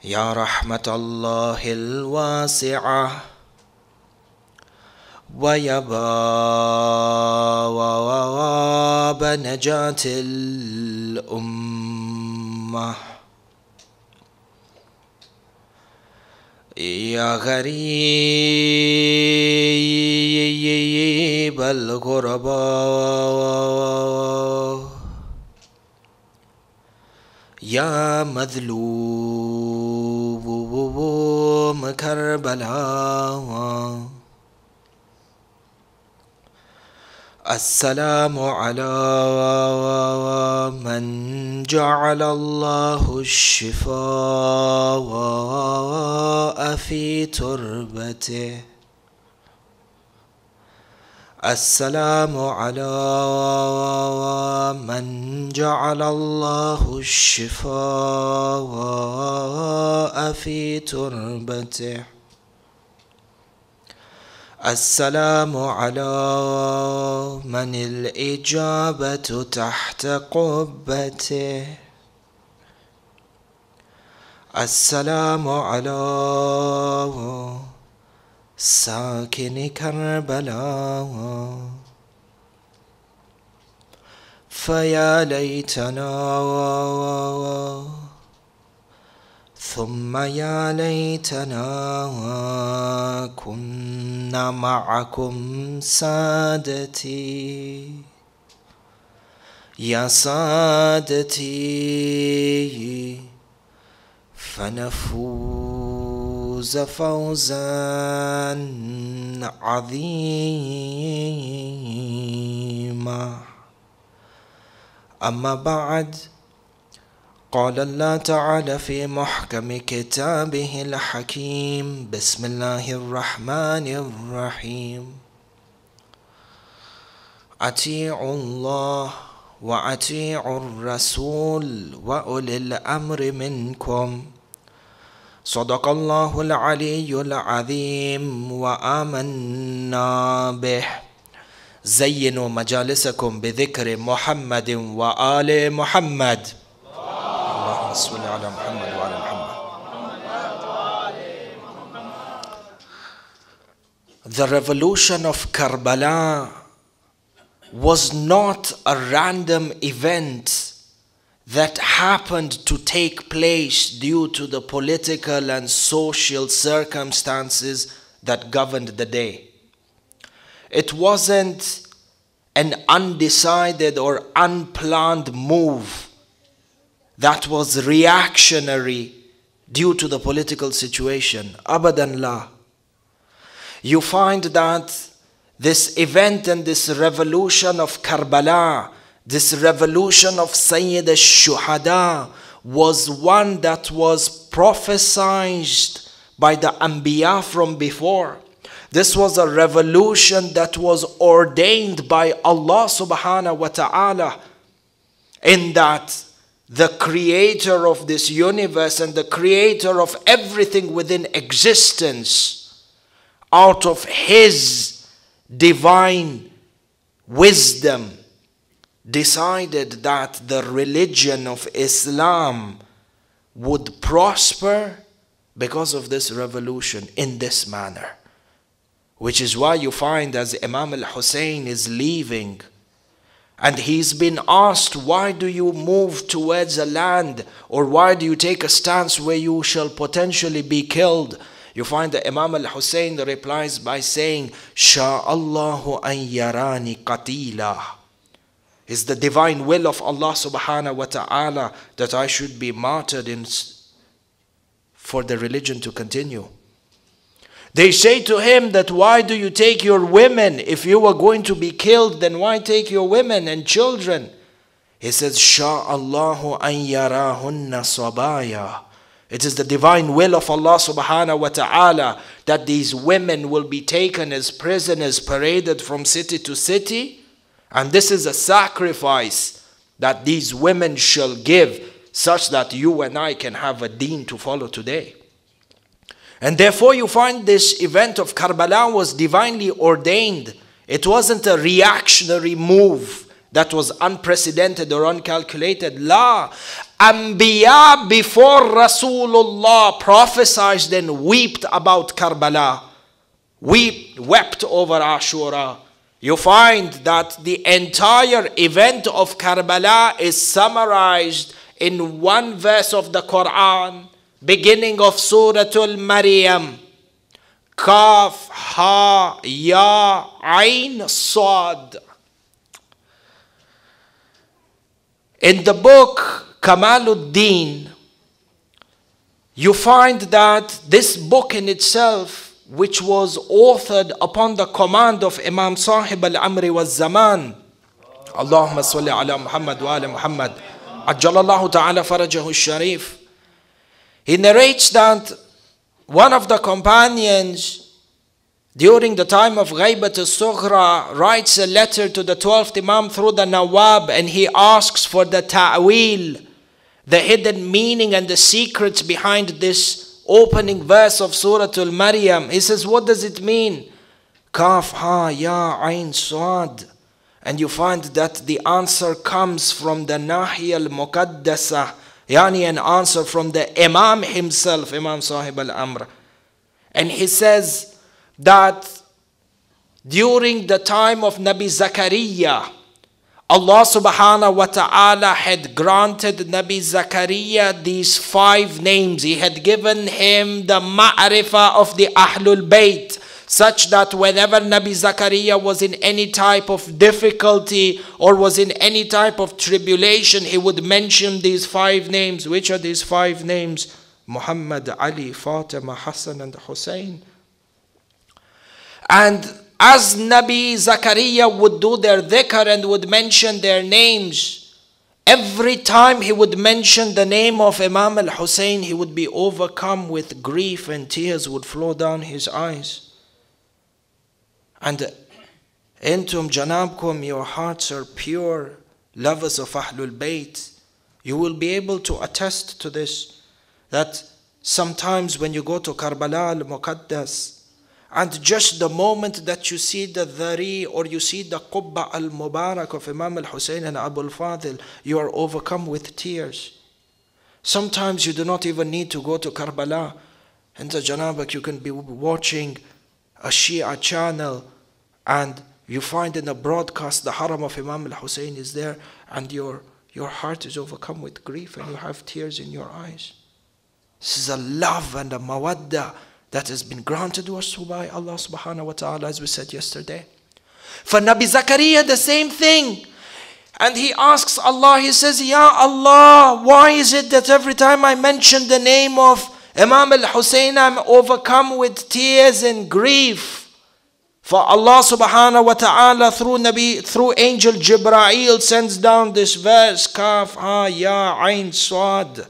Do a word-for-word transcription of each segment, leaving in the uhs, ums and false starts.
Ya rahmatallahi al-wasi'ah wa yabawab najatil ummah Ya gharib al-ghuraba Ya madhloob Karbala As-salamu ala man ja'ala Allahu ash-shifaa fi turbatihi السلام على من جعل الله الشفاء في تربته السلام على من الإجابة تحت قبته السلام على ساكن كربلاء فيا ليتنا ثم يا ليتنا كنا معكم سادتي يا سادتي فنفوز فوزا عظيما أما بعد قال الله تعالى في محكم كتابه الحكيم بسم الله الرحمن الرحيم أطيعوا الله وأطيعوا الرسول وأولي الأمر منكم صدق الله العلي العظيم وآمنا به زينوا مجالسكم بذكر محمد وآل محمد اللهم صل على محمد وعلى محمد The revolution of Karbala was not a random event that happened to take place due to the political and social circumstances that governed the day. It wasn't an undecided or unplanned move that was reactionary due to the political situation. Abadan la. You find that this event and this revolution of Karbala, this revolution of Sayyidah Shuhada was one that was prophesied by the Anbiya from before. This was a revolution that was ordained by Allah subhanahu wa ta'ala, in that the creator of this universe and the creator of everything within existence, out of his divine wisdom, decided that the religion of Islam would prosper because of this revolution in this manner. Which is why you find as Imam Al-Hussein is leaving and he's been asked, why do you move towards a land, or why do you take a stance where you shall potentially be killed? You find that Imam Al-Hussein replies by saying, Sha'allahu an yarani qatila. It's the divine will of Allah subhanahu wa ta'ala that I should be martyred in for the religion to continue. They say to him that why do you take your women? If you were going to be killed, then why take your women and children? He says, Sha'allahu an yarahunna sabaya. It is the divine will of Allah subhanahu wa ta'ala that these women will be taken as prisoners, paraded from city to city. And this is a sacrifice that these women shall give, such that you and I can have a deen to follow today. And therefore you find this event of Karbala was divinely ordained. It wasn't a reactionary move that was unprecedented or uncalculated. La, Anbiya before Rasulullah prophesied and wept about Karbala, wept, wept over Ashura. You find that the entire event of Karbala is summarized in one verse of the Quran, beginning of Suratul al-Maryam. Kaf, Ha, Ya, Ain, Sad. In the book Kamaluddin, you find that this book in itself, which was authored upon the command of Imam Sahib al-Amri wa zaman, Allahumma salli ala Muhammad wa ala Muhammad, Ajjalallahu ta'ala farajahu sharif, he narrates that one of the companions during the time of Ghaibat al-Sughra writes a letter to the twelfth Imam through the Nawab, and he asks for the ta'wil, the hidden meaning and the secrets behind this opening verse of Suratul Maryam. He says, what does it mean? Kaf, Ha, Ya, Ain, Sad. And you find that the answer comes from the Nahi al-Muqaddasah, yani an answer from the Imam himself, Imam Sahib al-Amr. And he says that during the time of Nabi Zakariya, Allah subhanahu wa ta'ala had granted Nabi Zakariya these five names. He had given him the ma'rifah of the Ahlul Bayt, such that whenever Nabi Zakariya was in any type of difficulty or was in any type of tribulation, he would mention these five names. Which are these five names? Muhammad, Ali, Fatima, Hassan and Hussein. And as Nabi Zakariya would do their dhikr and would mention their names, every time he would mention the name of Imam al-Hussein, he would be overcome with grief and tears would flow down his eyes. And Entum Janabkum, your hearts are pure, lovers of Ahlul Bayt. You will be able to attest to this, that sometimes when you go to Karbala al-Muqaddas, and just the moment that you see the dhari or you see the qubba al-mubarak of Imam al-Hussein and Abu al-Fadil, you are overcome with tears. Sometimes you do not even need to go to Karbala. In the Janabak, you can be watching a Shia channel and you find in a broadcast the haram of Imam al-Hussein is there, and your, your heart is overcome with grief and you have tears in your eyes. This is a love and a mawadda that has been granted to us by Allah subhanahu wa ta'ala, as we said yesterday. For Nabi Zakariya, the same thing. And he asks Allah, he says, Ya Allah, why is it that every time I mention the name of Imam al-Hussein, I'm overcome with tears and grief? For Allah subhanahu wa ta'ala, through Nabi, through Angel Jibrail, sends down this verse, Kaf, Ha, Ya, Ain, Sad,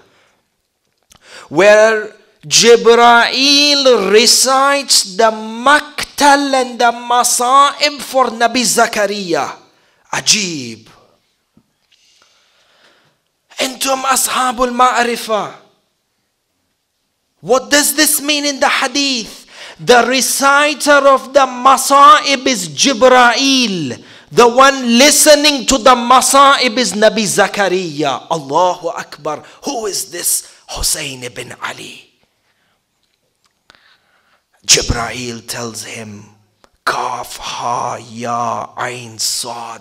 where Jibrail recites the maqtal and the masa'ib for Nabi Zakariya. Ajib. Entum ashabul ma'rifah. What does this mean in the hadith? The reciter of the masa'ib is Jibrail. The one listening to the masa'ib is Nabi Zakariya. Allahu Akbar. Who is this? Hussein ibn Ali. Jibrail tells him, Kaf, Ha, Ya, Ain, Sad.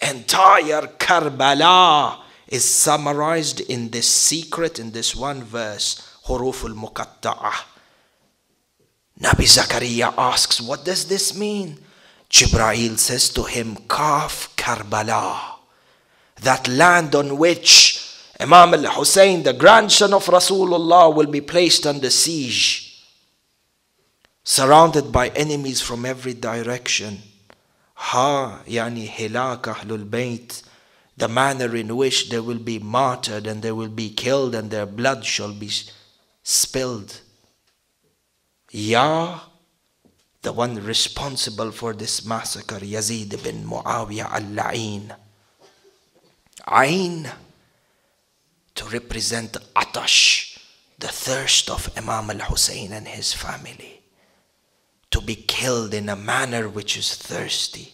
Entire Karbala is summarized in this secret, in this one verse, Huruf al-Muqatta'ah. Nabi Zakariya asks, what does this mean? Jibrail says to him, Kaf, Karbala, that land on which Imam al-Hussein, the grandson of Rasulullah, will be placed under siege, surrounded by enemies from every direction. Ha, yani hilak ahlul bayt, the manner in which they will be martyred and they will be killed and their blood shall be spilled. Ya, the one responsible for this massacre, Yazid ibn Muawiyah al-La'in. Ain, to represent atash, the thirst of Imam al-Hussein and his family, to be killed in a manner which is thirsty.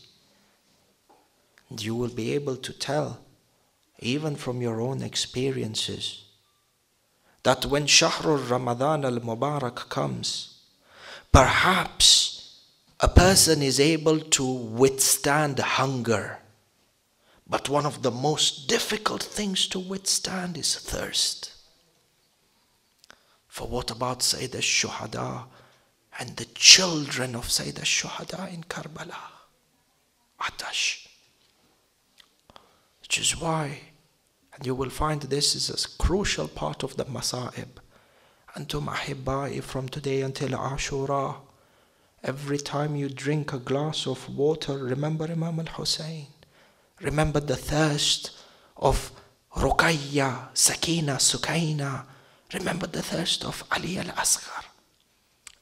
And you will be able to tell even from your own experiences, that when Shahrul Ramadan al-Mubarak comes, perhaps a person is able to withstand hunger. But one of the most difficult things to withstand is thirst. For what about Sayyidah Shuhada and the children of Sayyidah Shuhada in Karbala? Atash. Which is why, and you will find this is a crucial part of the Masa'ib. Antum Ahibba'i, from today until Ashura, every time you drink a glass of water, remember Imam Al-Hussein. Remember the thirst of Ruqayya, Sakina, Sukaina. Remember the thirst of Ali al-Asghar.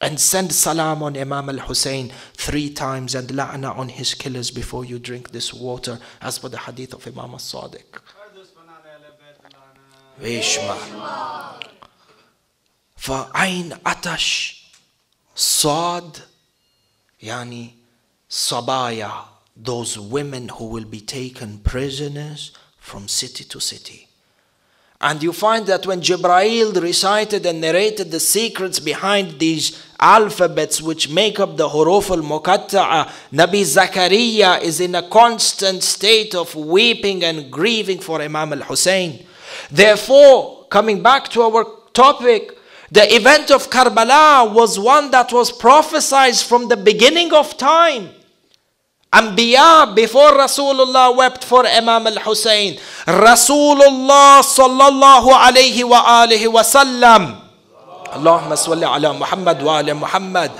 And send salam on Imam al-Hussein three times and la'na on his killers before you drink this water, as per the hadith of Imam al-Sadiq. Vishma. Fa'ain atash. Saad. Yani sabaya. Those women who will be taken prisoners from city to city. And you find that when Jibrail recited and narrated the secrets behind these alphabets which make up the huruf al-muqatta'a, Nabi Zakariya is in a constant state of weeping and grieving for Imam al-Hussein. Therefore, coming back to our topic, the event of Karbala was one that was prophesied from the beginning of time. Anbiya before Rasulullah wept for Imam al-Hussein. Rasulullah sallallahu alayhi wa alihi wa sallam, Allahumma salli ala Muhammad wa ala Muhammad,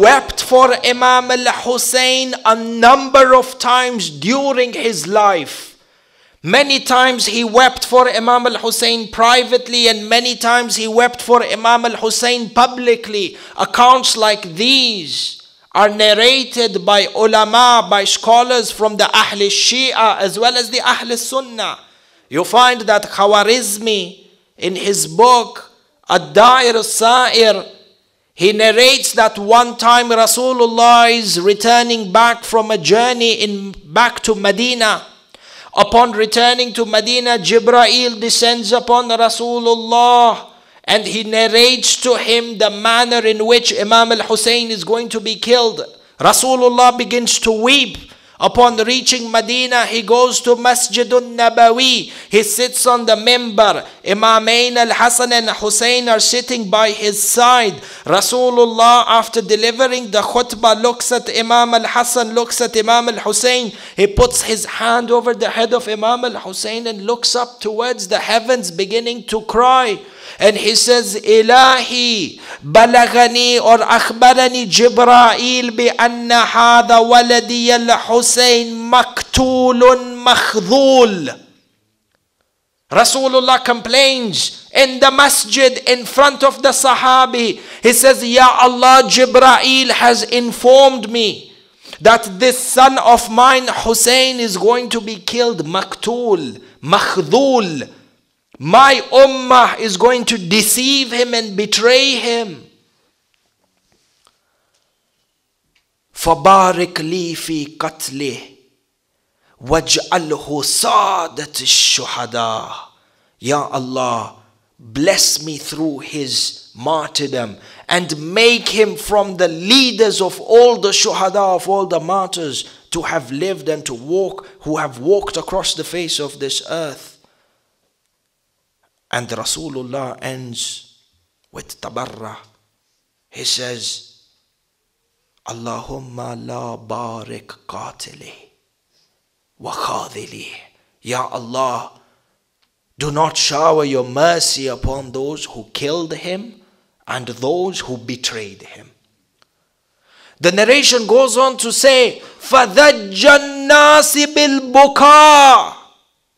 wept for Imam al-Hussein a number of times during his life. Many times he wept for Imam al-Hussein privately, and many times he wept for Imam al-Hussein publicly. Accounts like these are narrated by ulama, by scholars from the Ahl Shia as well as the Ahl Sunnah. You find that Khawarizmi, in his book Ad-Da'ir As-Sa'ir, he narrates that one time Rasulullah is returning back from a journey in back to Medina. Upon returning to Medina, Jibrail descends upon Rasulullah, and he narrates to him the manner in which Imam al-Hussein is going to be killed. Rasulullah begins to weep. Upon reaching Medina, he goes to Masjidun Nabawi. He sits on the mimbar. Imamain al-Hasan and Hussein are sitting by his side. Rasulullah, after delivering the khutbah, looks at Imam al-Hasan, looks at Imam al-Hussein. He puts his hand over the head of Imam al-Hussein and looks up towards the heavens, beginning to cry. And he says, Ilahi, balagani or akhbarani Jibrail bi anna hadha waladi al-Hussein maktulun makhzul. Rasulullah complains in the masjid in front of the Sahabi. He says, Ya Allah, Jibrail has informed me that this son of mine, Hussein, is going to be killed, maktul, makhzul. My ummah is going to deceive him and betray him. فَبَارِكْ لِي فِي قَتْلِهِ وَاجْعَلْهُ سَادَةِ الشُّهَدَاءِ. Ya Allah, bless me through his martyrdom and make him from the leaders of all the shuhada, of all the martyrs to have lived and to walk, who have walked across the face of this earth. And Rasulullah ends with tabarra. He says, Allahumma la barik qatili wa khadili. Ya Allah, do not shower your mercy upon those who killed him and those who betrayed him. The narration goes on to say, فَذَجَّ النَّاسِ بِالْبُكَاءِ.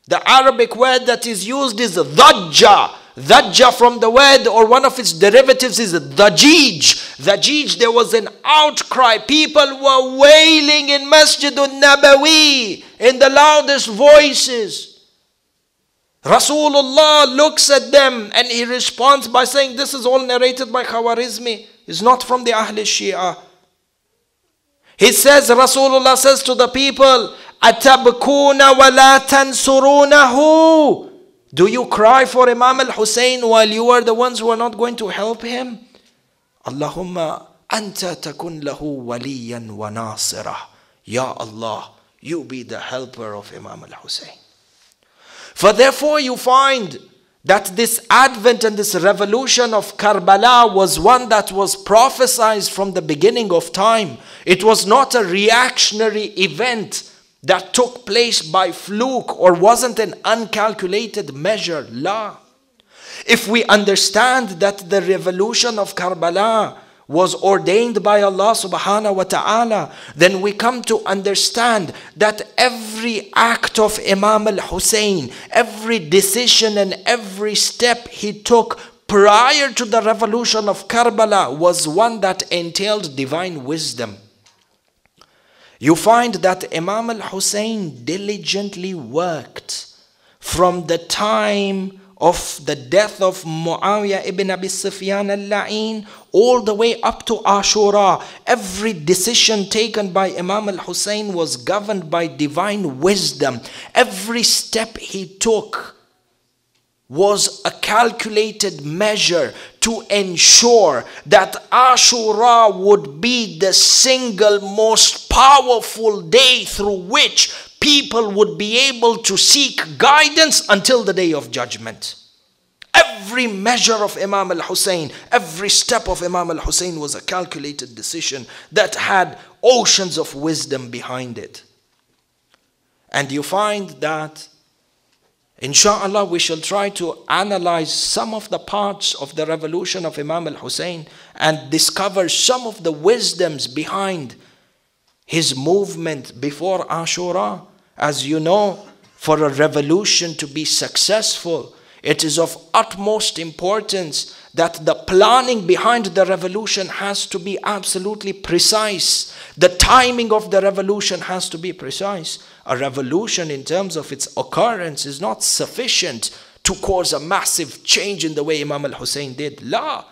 The Arabic word that is used is dhajja. Dhajja from the word, or one of its derivatives, is dhajij. Dhajij, there was an outcry. People were wailing in Masjidun Nabawi in the loudest voices. Rasulullah looks at them and he responds by saying, this is all narrated by Khawarizmi. It's not from the Ahl Shia. He says, Rasulullah says to the people, أَتَبْكُونَ وَلَا تَنْصُرُونَهُ. Do you cry for Imam al-Hussein while you are the ones who are not going to help him? Allahumma anta takun lahu waliyan wa nasirah. Ya Allah, you be the helper of Imam al-Hussein. For therefore you find that this advent and this revolution of Karbala was one that was prophesied from the beginning of time. It was not a reactionary event that took place by fluke or wasn't an uncalculated measure. La. If we understand that the revolution of Karbala was ordained by Allah subhanahu wa ta'ala, then we come to understand that every act of Imam al-Hussein, every decision and every step he took prior to the revolution of Karbala was one that entailed divine wisdom. You find that Imam al-Hussein diligently worked from the time of the death of Muawiyah ibn Abi Sufyan al-La'in all the way up to Ashura. Every decision taken by Imam al-Hussein was governed by divine wisdom. Every step he took was a calculated measure to ensure that Ashura would be the single most powerful day through which people would be able to seek guidance until the day of judgment. Every measure of Imam al-Hussein, every step of Imam al-Hussein was a calculated decision that had oceans of wisdom behind it. And you find that, inshallah, we shall try to analyze some of the parts of the revolution of Imam al-Hussein and discover some of the wisdoms behind his movement before Ashura. As you know, for a revolution to be successful, it is of utmost importance that the planning behind the revolution has to be absolutely precise. The timing of the revolution has to be precise. A revolution in terms of its occurrence is not sufficient to cause a massive change in the way Imam al-Hussein did. La.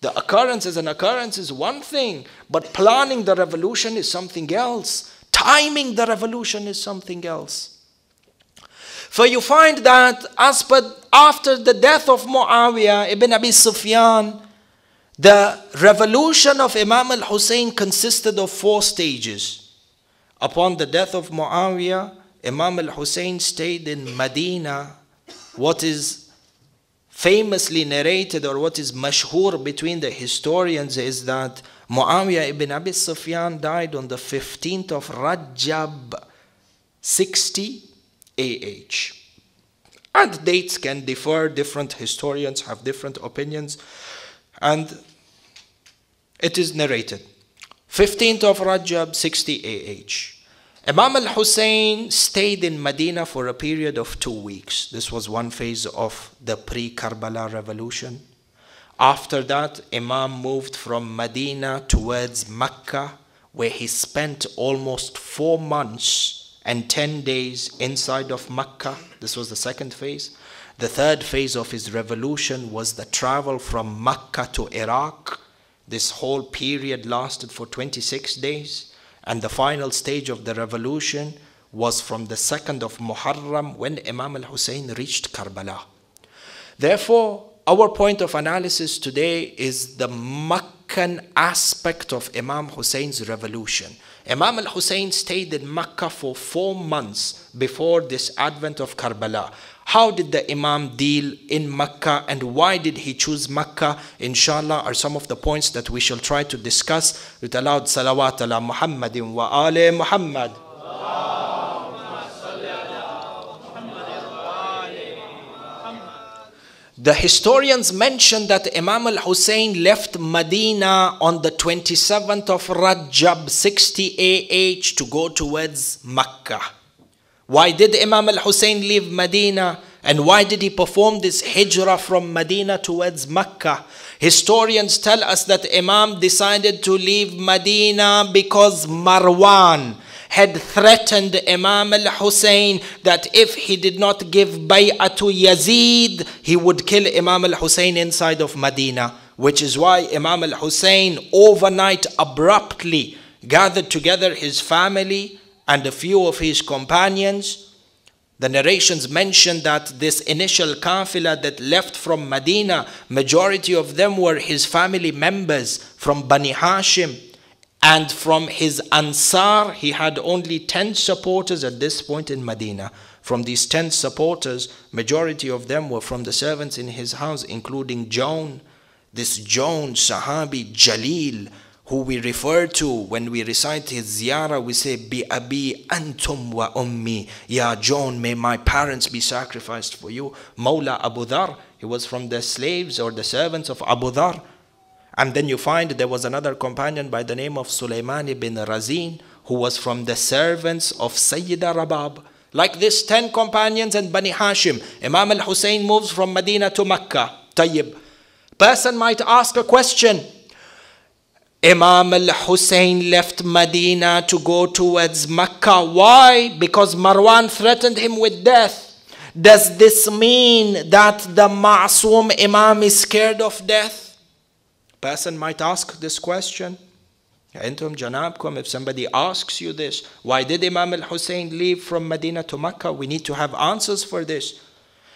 The occurrence as an occurrence is one thing, but planning the revolution is something else. Timing the revolution is something else. For you find that as per, after the death of Muawiyah ibn Abi Sufyan, the revolution of Imam al-Hussein consisted of four stages. Upon the death of Muawiyah, Imam al-Hussein stayed in Medina. What is famously narrated, or what is mashhur between the historians, is that Muawiyah ibn Abi Sufyan died on the fifteenth of Rajab, sixty A H. And dates can differ, different historians have different opinions, and it is narrated fifteenth of Rajab, sixty A H. Imam al-Hussein stayed in Medina for a period of two weeks. This was one phase of the pre-Karbala revolution. After that, Imam moved from Medina towards Mecca, where he spent almost four months and ten days inside of Mecca. This was the second phase. The third phase of his revolution was the travel from Mecca to Iraq. This whole period lasted for twenty-six days. And the final stage of the revolution was from the second of Muharram, when Imam al-Hussein reached Karbala. Therefore, our point of analysis today is the Meccan aspect of Imam Hussein's revolution. Imam al-Hussein stayed in Mecca for four months before this advent of Karbala. How did the Imam deal in Mecca, and why did he choose Mecca? Inshallah, are some of the points that we shall try to discuss with aloud salawat ala Muhammadin wa ali Muhammad. The historians mention that Imam al-Hussein left Medina on the twenty-seventh of Rajab, sixty A H, to go towards Mecca. Why did Imam al-Hussein leave Medina, and why did he perform this hijrah from Medina towards Mecca? Historians tell us that Imam decided to leave Medina because Marwan had threatened Imam al-Hussein that if he did not give bay'ah to Yazid, he would kill Imam al-Hussein inside of Medina. Which is why Imam al-Hussein overnight abruptly gathered together his family and a few of his companions. The narrations mention that this initial kafilah that left from Medina, majority of them were his family members from Bani Hashim, and from his Ansar, he had only ten supporters at this point in Medina. From these ten supporters, majority of them were from the servants in his house, including John. This John, Sahabi, Jalil, who we refer to when we recite his ziyarah, we say, Bi abi antum wa ummi. Ya John, may my parents be sacrificed for you. Mawla Abu Dhar, he was from the slaves or the servants of Abu Dhar. And then you find there was another companion by the name of Sulaiman ibn Razin, who was from the servants of Sayyidah Rabab. Like this, ten companions and Bani Hashim. Imam al-Hussein moves from Medina to Mecca. Tayyib. Person might ask a question. Imam al-Hussein left Medina to go towards Mecca. Why? Because Marwan threatened him with death. Does this mean that the Ma'soom Imam is scared of death? Person might ask this question. Antum janabkum, if somebody asks you this, why did Imam al-Hussein leave from Medina to Mecca? We need to have answers for this.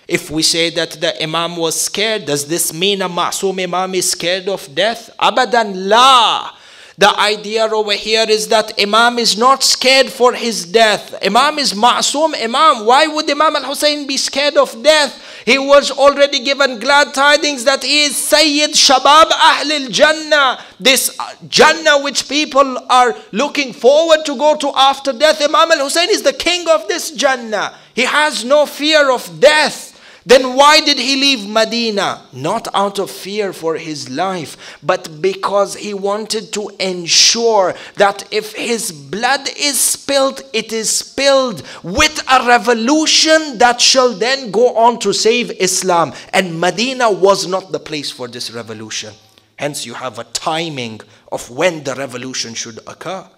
If we say that the Imam was scared, does this mean a Ma'soom Imam is scared of death? Abadan la. The idea over here is that Imam is not scared for his death. Imam is Ma'soom Imam. Why would Imam al-Hussein be scared of death? He was already given glad tidings that he is Sayyid Shabab Ahlil Jannah. This Jannah which people are looking forward to go to after death. Imam al-Hussein is the king of this Jannah. He has no fear of death. Then why did he leave Medina? Not out of fear for his life, but because he wanted to ensure that if his blood is spilled, it is spilled with a revolution that shall then go on to save Islam. And Medina was not the place for this revolution. Hence you have a timing of when the revolution should occur.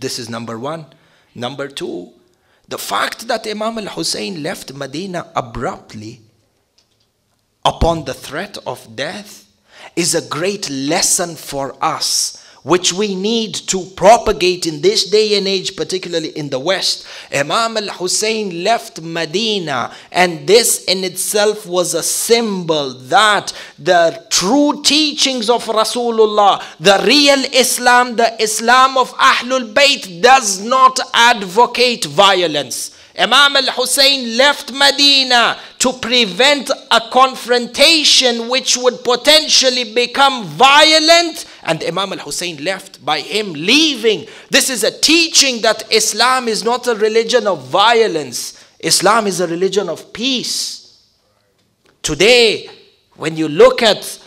This is number one. Number two, the fact that Imam al-Hussein left Medina abruptly upon the threat of death is a great lesson for us, which we need to propagate in this day and age, particularly in the West. Imam al-Hussein left Medina, and this in itself was a symbol that the true teachings of Rasulullah, the real Islam, the Islam of Ahlul Bayt, does not advocate violence. Imam al-Hussein left Medina to prevent a confrontation which would potentially become violent, and Imam al-Hussein left by him leaving. This is a teaching that Islam is not a religion of violence. Islam is a religion of peace. Today, when you look at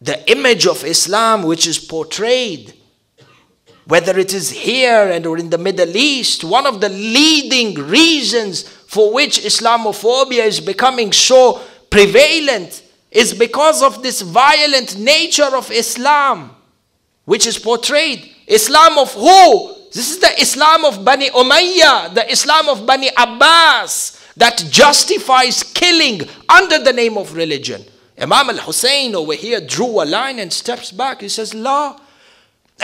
the image of Islam which is portrayed, whether it is here and or in the Middle East, one of the leading reasons for which Islamophobia is becoming so prevalent is because of this violent nature of Islam, which is portrayed. Islam of who? This is the Islam of Bani Umayyah, the Islam of Bani Abbas, that justifies killing under the name of religion. Imam al-Hussein over here drew a line and steps back. He says, La.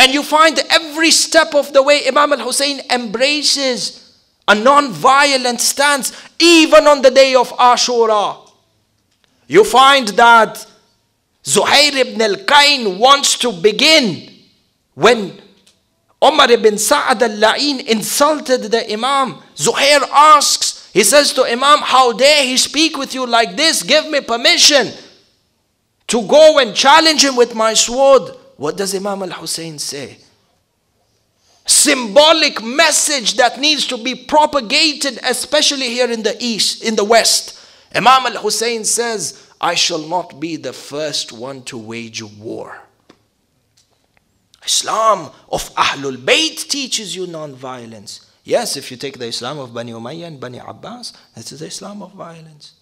And you find every step of the way Imam al-Hussein embraces a non-violent stance, even on the day of Ashura. You find that Zuhair ibn al-Qayn wants to begin when Umar ibn Sa'ad al-La'in insulted the Imam. Zuhair asks, he says to Imam, how dare he speak with you like this? Give me permission to go and challenge him with my sword. What does Imam al-Hussein say? Symbolic message that needs to be propagated, especially here in the East, in the West. Imam al-Hussein says, I shall not be the first one to wage war. Islam of Ahlul Bayt teaches you non-violence. Yes, if you take the Islam of Bani Umayyah and Bani Abbas, that is the Islam of violence.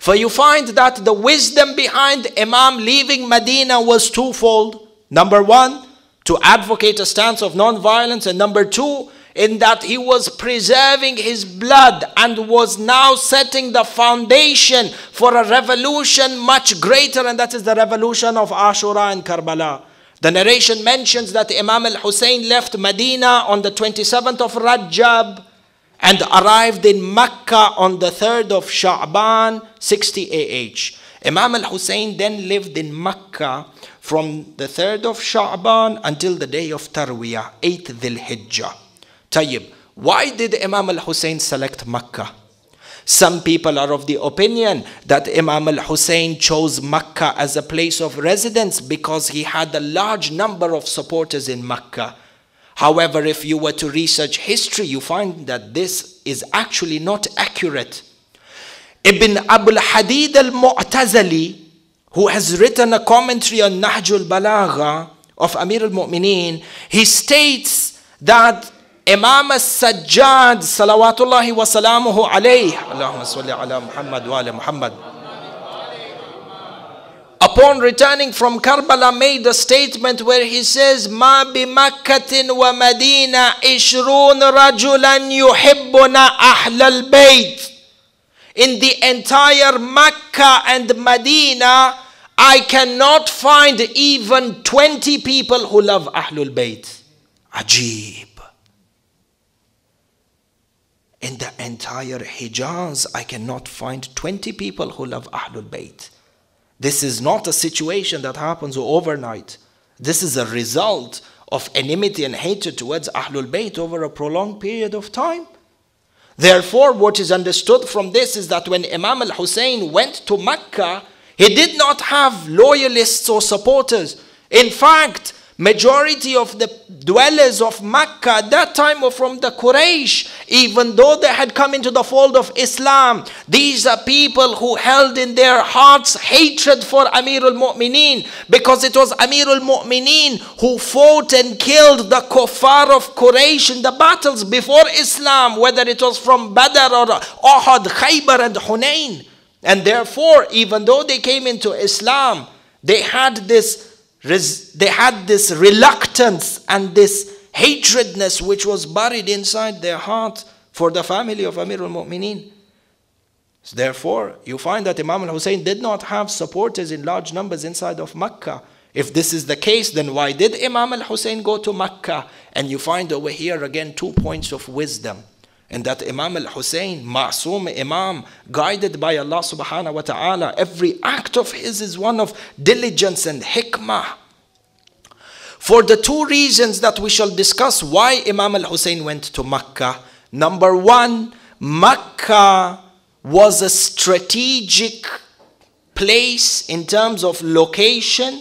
For you find that the wisdom behind Imam leaving Medina was twofold. Number one, to advocate a stance of non-violence. And number two, in that he was preserving his blood and was now setting the foundation for a revolution much greater. And that is the revolution of Ashura and Karbala. The narration mentions that Imam al-Hussein left Medina on the twenty-seventh of Rajab and arrived in Mecca on the third of Sha'ban, sixty A H. Imam al-Hussein then lived in Mecca from the third of Sha'ban until the day of Tarwiyah, eighth Dhul Hijjah. Tayyib, why did Imam al-Hussein select Mecca? Some people are of the opinion that Imam al-Hussein chose Mecca as a place of residence because he had a large number of supporters in Mecca. However, if you were to research history, you find that this is actually not accurate. Ibn Abul Hadid al-Mu'tazili, who has written a commentary on Nahjul Balagha of Amir al-Mu'minin, he states that Imam al-Sajjad, salawatullahi wa salamuhu alayhi, Allahumma salli ala Muhammad wa ala Muhammad, upon returning from Karbala, made a statement where he says, "Ma bi Makkatin wa Madina ishrun rajulan yuhibbuna ahlal bayt." In the entire Mecca and Medina, I cannot find even twenty people who love Ahlul Bayt. Ajib. In the entire Hijaz, I cannot find twenty people who love Ahlul Bayt. This is not a situation that happens overnight. This is a result of enmity and hatred towards Ahlul Bayt over a prolonged period of time. Therefore, what is understood from this is that when Imam al-Hussein went to Mecca, he did not have loyalists or supporters. In fact, majority of the dwellers of Mecca at that time were from the Quraysh, even though they had come into the fold of Islam. These are people who held in their hearts hatred for Amir al-Mu'mineen, because it was Amir al-Mu'mineen who fought and killed the kuffar of Quraysh in the battles before Islam, whether it was from Badr or Uhud, Khaybar and Hunayn. And therefore, even though they came into Islam, they had this They had this reluctance and this hatredness which was buried inside their heart for the family of Amir al-Mu'mineen. Therefore, you find that Imam al-Hussein did not have supporters in large numbers inside of Mecca. If this is the case, then why did Imam al-Hussein go to Mecca? And you find over here again two points of wisdom. And that Imam al-Hussein, Ma'soom Imam, guided by Allah subhanahu wa ta'ala, every act of his is one of diligence and hikmah. For the two reasons that we shall discuss why Imam al-Hussein went to Mecca. Number one, Mecca was a strategic place in terms of location.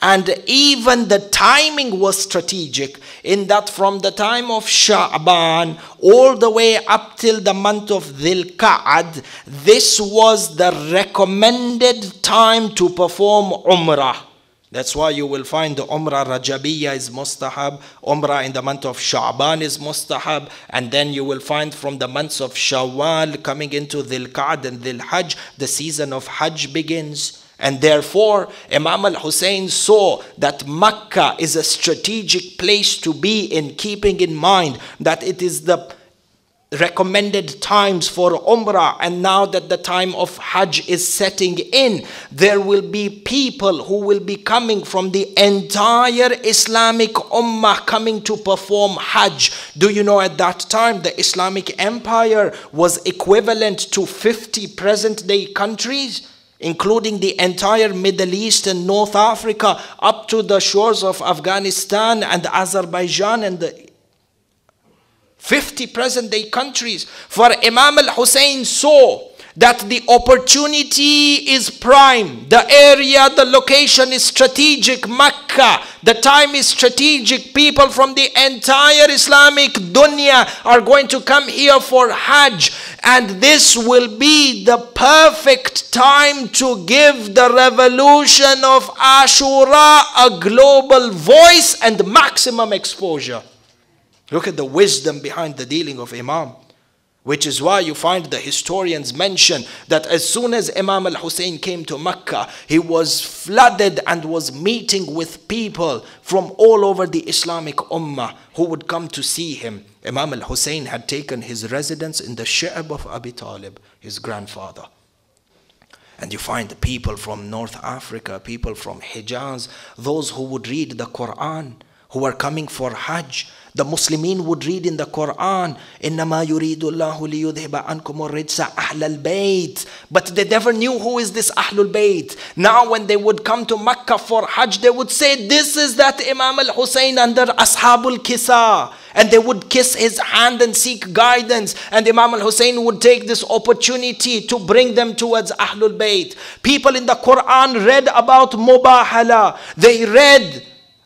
And even the timing was strategic, in that from the time of Sha'ban all the way up till the month of Dhul Qa'ad, this was the recommended time to perform Umrah. That's why you will find the Umrah Rajabiyya is mustahab, Umrah in the month of Sha'ban is mustahab, and then you will find from the months of Shawwal coming into Dhul Qa'ad and Dhul Hajj, the season of Hajj begins. And therefore, Imam al-Hussein saw that Mecca is a strategic place to be in, keeping in mind that it is the recommended times for Umrah, and now that the time of Hajj is setting in, there will be people who will be coming from the entire Islamic Ummah coming to perform Hajj. Do you know at that time the Islamic Empire was equivalent to fifty present day countries, including the entire Middle East and North Africa, up to the shores of Afghanistan and Azerbaijan and the fifty present-day countries. For Imam al-Hussein saw that the opportunity is prime. The area, the location is strategic, Mecca. The time is strategic. People from the entire Islamic dunya are going to come here for Hajj. And this will be the perfect time to give the revolution of Ashura a global voice and maximum exposure. Look at the wisdom behind the dealing of Imam. Which is why you find the historians mention that as soon as Imam al-Hussein came to Mecca, he was flooded and was meeting with people from all over the Islamic Ummah who would come to see him. Imam al-Hussein had taken his residence in the Shi'b of Abi Talib, his grandfather. And you find the people from North Africa, people from Hijaz, those who would read the Quran, who are coming for Hajj. The Muslimin would read in the Quran, إِنَّمَا يُرِيدُ اللَّهُ لِيُذْهِبَ عَنْكُمُ الرِّجْسَ أَهْلَ الْبَيْتِ. But they never knew who is this Ahlul Bayt. Now when they would come to Mecca for Hajj, they would say, this is that Imam Al-Hussein under Ashabul Kisa. And they would kiss his hand and seek guidance. And Imam Al-Hussein would take this opportunity to bring them towards Ahlul Bayt. People in the Quran read about Mubahala. They read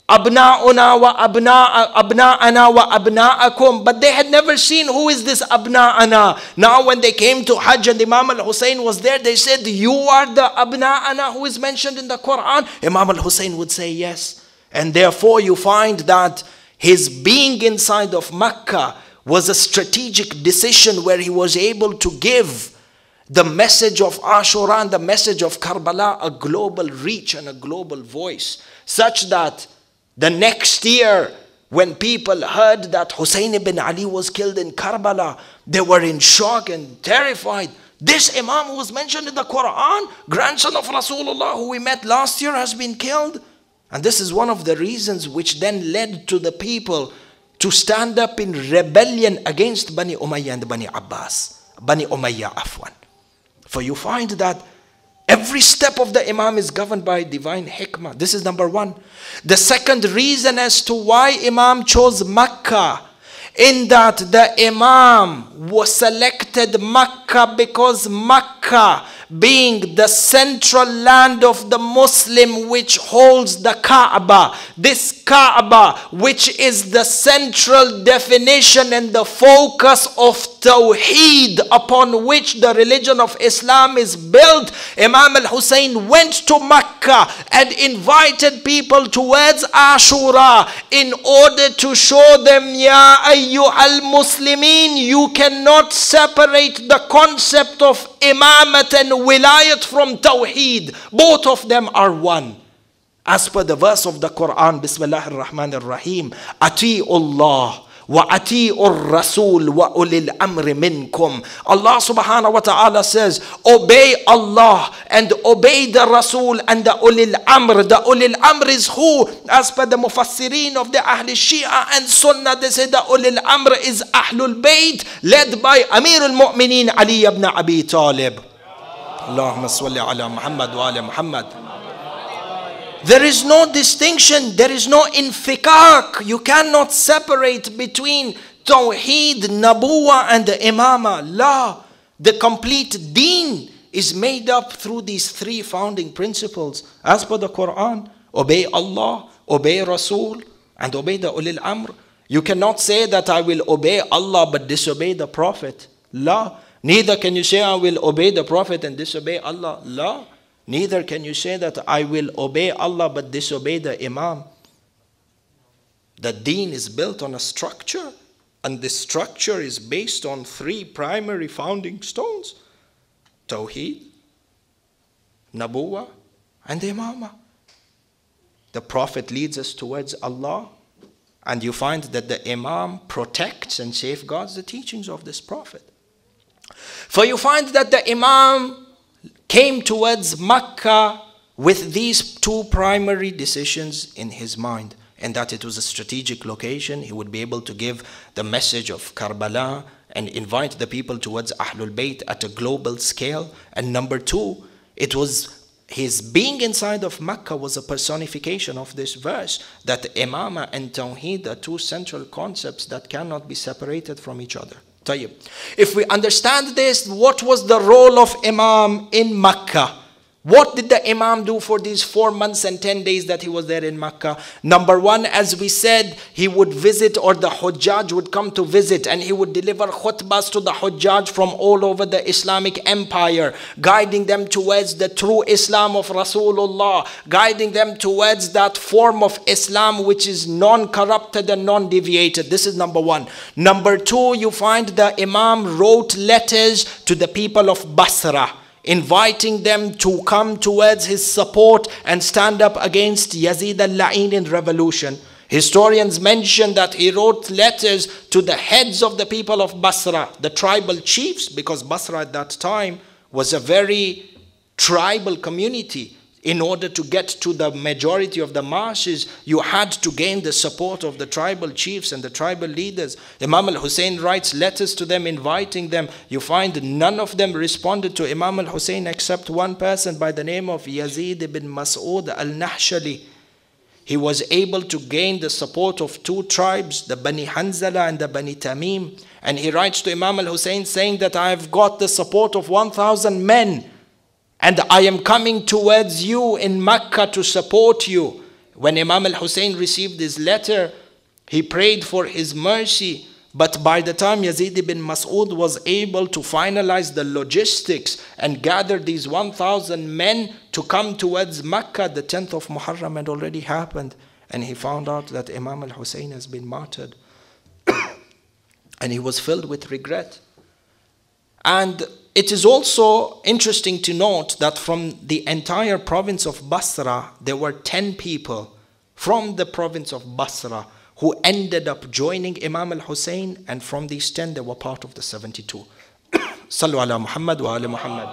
Abna'una wa abna abna'ana wa abna'akum, but they had never seen who is this abna'ana. Now when they came to Hajj and Imam Al-Hussein was there, they said, you are the abna'ana who is mentioned in the Quran. Imam Al-Hussein would say yes. And therefore you find that his being inside of Mecca was a strategic decision where he was able to give the message of Ashura and the message of Karbala a global reach and a global voice, such that the next year, when people heard that Hussein ibn Ali was killed in Karbala, they were in shock and terrified. This Imam who was mentioned in the Quran, grandson of Rasulullah who we met last year, has been killed. And this is one of the reasons which then led to the people to stand up in rebellion against Bani Umayyah and Bani Abbas. Bani Umayyah Afwan. For you find that every step of the Imam is governed by divine hikmah. This is number one. The second reason as to why Imam chose Makkah, in that the Imam was selected Makkah because Makkah, being the central land of the Muslim which holds the Kaaba, this Kaaba which is the central definition and the focus of Tawheed upon which the religion of Islam is built, Imam Al-Hussein went to Mecca and invited people towards Ashura in order to show them, Ya ayyuhal Muslimin, you cannot separate the concept of Imamat and Wilayat from Tawheed. Both of them are one. As per the verse of the Quran, Bismillah ar-Rahman ar-Rahim, Ati'ullah wa ati'ur Rasul wa ulil amri minkum. Allah subhanahu wa ta'ala says, obey Allah and obey the Rasul and the ulil amr. The ulil amr is who? As per the mufassirin of the Ahl Shia and Sunnah, they say the ulil amr is Ahlul Bayt, led by Amir al-Mu'minin Ali ibn Abi Talib. Allahumma salli ala Muhammad wa ala Muhammad. There is no distinction, there is no infakak. You cannot separate between Tawheed, Nabuwa and the Imama. La, the complete deen is made up through these three founding principles. As per the Quran, obey Allah, obey Rasul, and obey the Ulil Amr. You cannot say that I will obey Allah but disobey the Prophet. La. Neither can you say I will obey the Prophet and disobey Allah. La. Neither can you say that I will obey Allah but disobey the Imam. The deen is built on a structure, and this structure is based on three primary founding stones: Tawheed, Nabuwa, and the Imama. The Prophet leads us towards Allah, and you find that the Imam protects and safeguards the teachings of this Prophet. For you find that the Imam came towards Mecca with these two primary decisions in his mind, and that it was a strategic location. He would be able to give the message of Karbala and invite the people towards Ahlul Bayt at a global scale. And number two, it was his being inside of Mecca was a personification of this verse, that Imama and Tawheed are two central concepts that cannot be separated from each other. If we understand this, what was the role of Imam in Mecca? What did the Imam do for these four months and ten days that he was there in Mecca? Number one, as we said, he would visit, or the Hujjaj would come to visit, and he would deliver khutbahs to the Hujjaj from all over the Islamic empire, guiding them towards the true Islam of Rasulullah, guiding them towards that form of Islam which is non-corrupted and non-deviated. This is number one. Number two, you find the Imam wrote letters to the people of Basra, inviting them to come towards his support and stand up against Yazid al-La'in in revolution. Historians mention that he wrote letters to the heads of the people of Basra, the tribal chiefs, because Basra at that time was a very tribal community, in order to get to the majority of the masses, you had to gain the support of the tribal chiefs and the tribal leaders. Imam al-Hussein writes letters to them, inviting them. You find none of them responded to Imam al-Hussein except one person by the name of Yazid ibn Mas'ud al-Nahshali. He was able to gain the support of two tribes, the Bani Hanzala and the Bani Tamim. And he writes to Imam al-Hussein saying that I have got the support of one thousand men. And I am coming towards you in Mecca to support you. When Imam al-Hussein received his letter, he prayed for his mercy. But by the time Yazid ibn Mas'ud was able to finalize the logistics and gather these one thousand men to come towards Mecca, the tenth of Muharram had already happened. And he found out that Imam al-Hussein has been martyred. And he was filled with regret. And it is also interesting to note that from the entire province of Basra, there were ten people from the province of Basra who ended up joining Imam al-Hussein, and from these ten, they were part of the seventy-two. Sallu ala Muhammad wa ala Muhammad.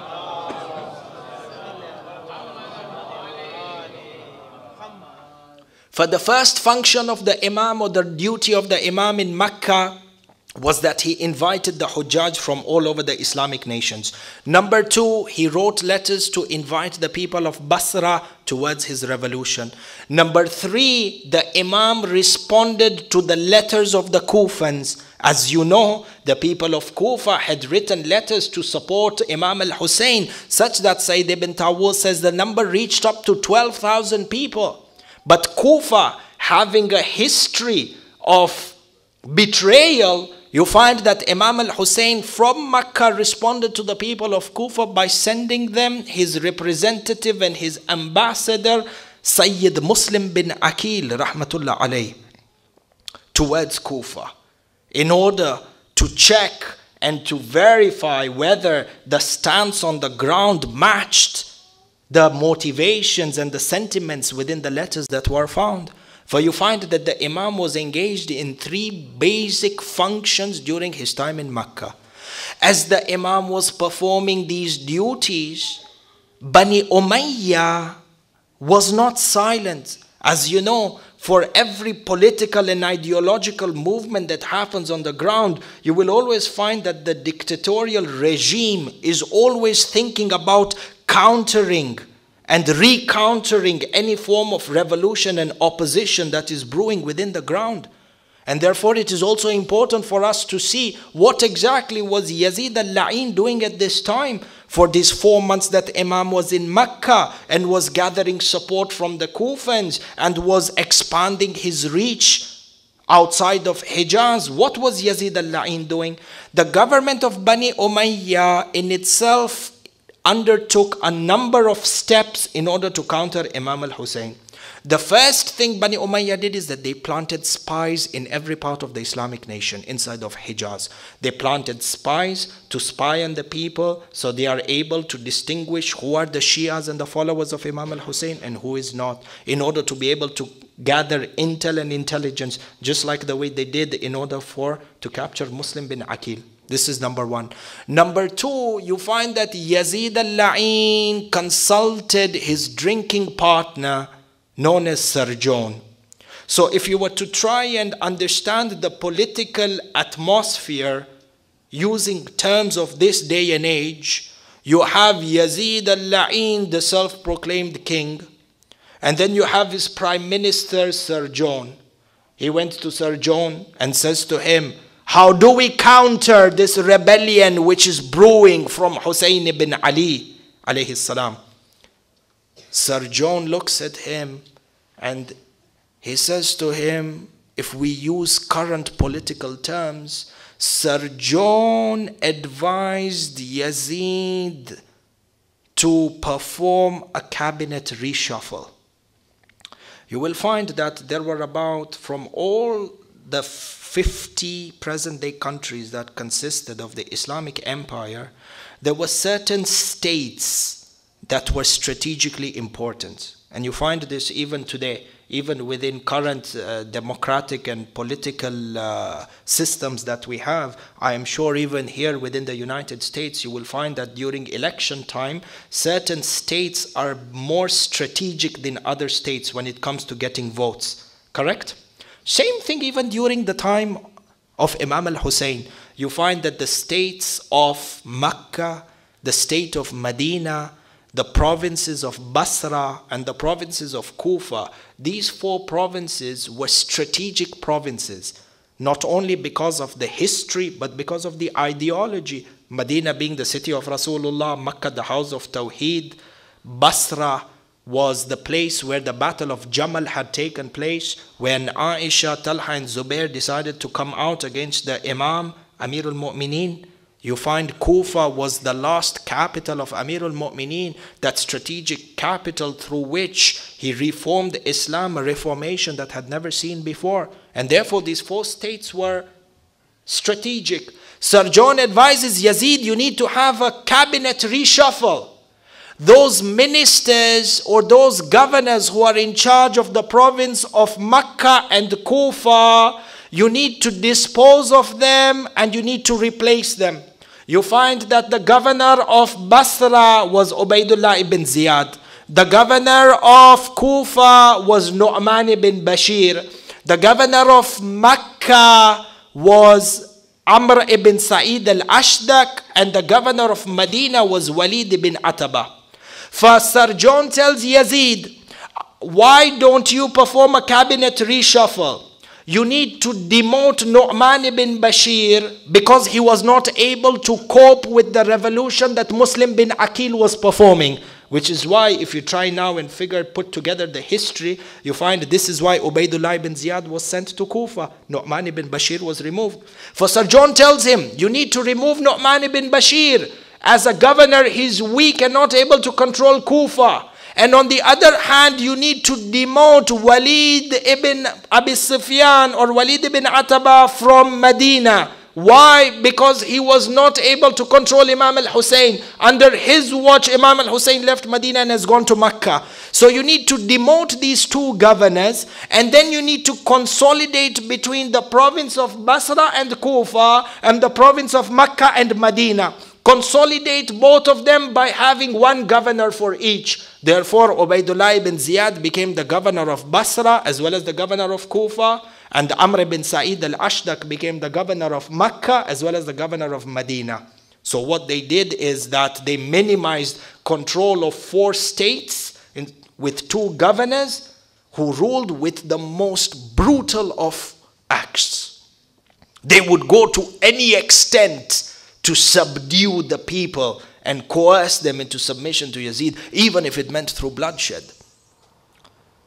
For the first function of the Imam, or the duty of the Imam in Mecca, was that he invited the Hujjaj from all over the Islamic nations. Number two, he wrote letters to invite the people of Basra towards his revolution. Number three, the Imam responded to the letters of the Kufans. As you know, the people of Kufa had written letters to support Imam al-Hussein, such that Sayyid ibn Tawus says the number reached up to twelve thousand people. But Kufa, having a history of betrayal, you find that Imam al-Hussein from Mecca responded to the people of Kufa by sending them his representative and his ambassador, Sayyid Muslim bin Akil, rahmatullah alayh, towards Kufa, in order to check and to verify whether the stance on the ground matched the motivations and the sentiments within the letters that were found. For you find that the Imam was engaged in three basic functions during his time in Mecca. As the Imam was performing these duties, Bani Umayyah was not silent. As you know, for every political and ideological movement that happens on the ground, you will always find that the dictatorial regime is always thinking about countering and recountering any form of revolution and opposition that is brewing within the ground. And therefore it is also important for us to see what exactly was Yazid al-La'in doing at this time. For these four months that Imam was in Mecca and was gathering support from the Kufans and was expanding his reach outside of Hijaz, what was Yazid al-La'in doing? The government of Bani Umayyah in itself undertook a number of steps in order to counter Imam al-Hussein. The first thing Bani Umayyah did is that they planted spies in every part of the Islamic nation inside of Hijaz. They planted spies to spy on the people, so they are able to distinguish who are the Shias and the followers of Imam al-Hussein and who is not, in order to be able to gather intel and intelligence, just like the way they did in order for to capture Muslim bin Aqil. This is number one. Number two, you find that Yazid al-La'in consulted his drinking partner known as Sarjon. So if you were to try and understand the political atmosphere using terms of this day and age, you have Yazid al-La'in, the self-proclaimed king, and then you have his prime minister Sarjon. He went to Sarjon and says to him, how do we counter this rebellion which is brewing from Hussein ibn Ali alayhi salam? Sarjon looks at him and he says to him, if we use current political terms, Sarjon advised Yazid to perform a cabinet reshuffle. You will find that there were about, from all the fifty present-day countries that consisted of the Islamic Empire, there were certain states that were strategically important. And you find this even today, even within current uh, democratic and political uh, systems that we have. I am sure even here within the United States, you will find that during election time, certain states are more strategic than other states when it comes to getting votes, correct? Same thing even during the time of Imam al-Hussein. You find that the states of Mecca, the state of Medina, the provinces of Basra and the provinces of Kufa, these four provinces were strategic provinces, not only because of the history, but because of the ideology. Medina being the city of Rasulullah, Mecca the house of Tawheed, Basra was the place where the battle of Jamal had taken place, when Aisha, Talha and Zubair decided to come out against the Imam, Amir al-Mu'minin. You find Kufa was the last capital of Amir al-Mu'minin, that strategic capital through which he reformed Islam, a reformation that had never seen before. And therefore these four states were strategic. Sir John advises Yazid, you need to have a cabinet reshuffle. Those ministers or those governors who are in charge of the province of Mecca and Kufa, you need to dispose of them and you need to replace them. You find that the governor of Basra was Ubaidullah ibn Ziyad. The governor of Kufa was Nu'mani ibn Bashir. The governor of Mecca was Amr ibn Sa'id al-Ashdak. And the governor of Medina was Walid ibn Ataba. First, Sir John tells Yazid, why don't you perform a cabinet reshuffle? You need to demote Nu'man ibn Bashir because he was not able to cope with the revolution that Muslim bin Akil was performing. Which is why if you try now and figure, put together the history, you find this is why Ubaidullah ibn Ziyad was sent to Kufa. Nu'man ibn Bashir was removed. For Sir John tells him, you need to remove Nu'man ibn Bashir. As a governor, he's weak and not able to control Kufa. And on the other hand, you need to demote Walid ibn Abi Sufyan or Walid ibn Ataba from Medina. Why? Because he was not able to control Imam al-Hussein. Under his watch, Imam al-Hussein left Medina and has gone to Mecca. So you need to demote these two governors, and then you need to consolidate between the province of Basra and Kufa and the province of Mecca and Medina. Consolidate both of them by having one governor for each. Therefore, Ubaidullah ibn Ziyad became the governor of Basra as well as the governor of Kufa, and Amr ibn Sa'id al-Ashdak became the governor of Mecca as well as the governor of Medina. So what they did is that they minimized control of four states in, with two governors who ruled with the most brutal of acts. They would go to any extent to subdue the people and coerce them into submission to Yazid, even if it meant through bloodshed.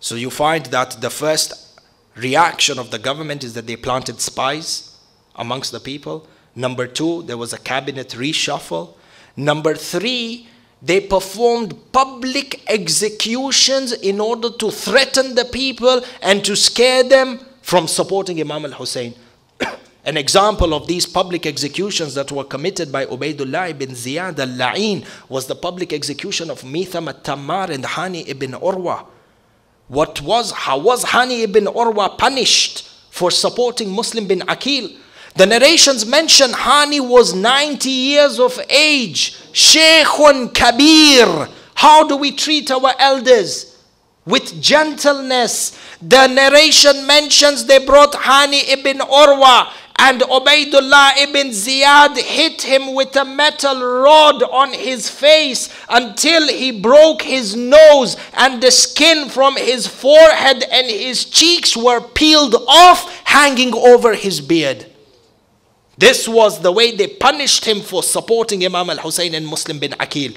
So you find that the first reaction of the government is that they planted spies amongst the people. Number two, there was a cabinet reshuffle. Number three, they performed public executions in order to threaten the people and to scare them from supporting Imam al-Hussein. An example of these public executions that were committed by Ubaidullah ibn Ziyad al-La'in was the public execution of Mitham al-Tammar and Hani ibn Urwa. What was, how was Hani ibn Urwa punished for supporting Muslim bin Akil? The narrations mention Hani was ninety years of age. Shaykhun Kabir. How do we treat our elders? With gentleness. The narration mentions they brought Hani ibn Urwa, and Ubaidullah ibn Ziyad hit him with a metal rod on his face until he broke his nose, and the skin from his forehead and his cheeks were peeled off, hanging over his beard. This was the way they punished him for supporting Imam al-Hussein and Muslim bin Akil.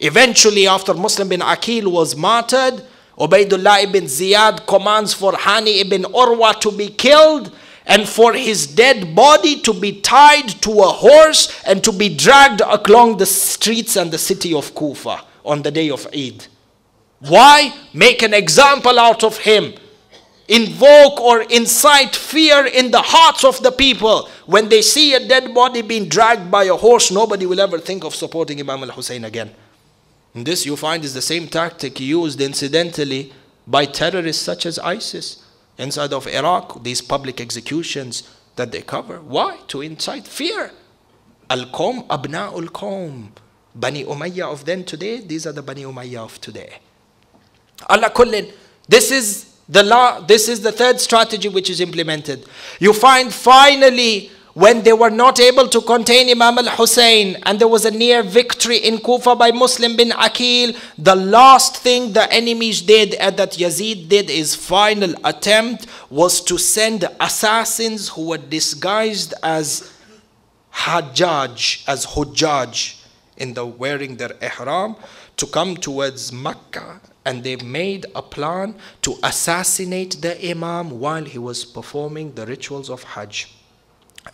Eventually, after Muslim bin Akil was martyred, Ubaidullah ibn Ziyad commands for Hani ibn Urwa to be killed and for his dead body to be tied to a horse and to be dragged along the streets and the city of Kufa on the day of Eid. Why? Make an example out of him. Invoke or incite fear in the hearts of the people. When they see a dead body being dragged by a horse, nobody will ever think of supporting Imam al-Hussein again. And this you find is the same tactic used incidentally by terrorists such as ISIS inside of Iraq, these public executions that they cover. Why? To incite fear. Al-Qawm, Abna al-Qawm. Bani Umayyah of then today, these are the Bani Umayyah of today. Ala kullin, this is the law, this is the third strategy which is implemented. You find finally, when they were not able to contain Imam al-Hussein and there was a near victory in Kufa by Muslim bin Akil, the last thing the enemies did and that Yazid did, his final attempt, was to send assassins who were disguised as Hajjaj, as Hujjaj, in the wearing their ihram, to come towards Makkah. And they made a plan to assassinate the Imam while he was performing the rituals of Hajj.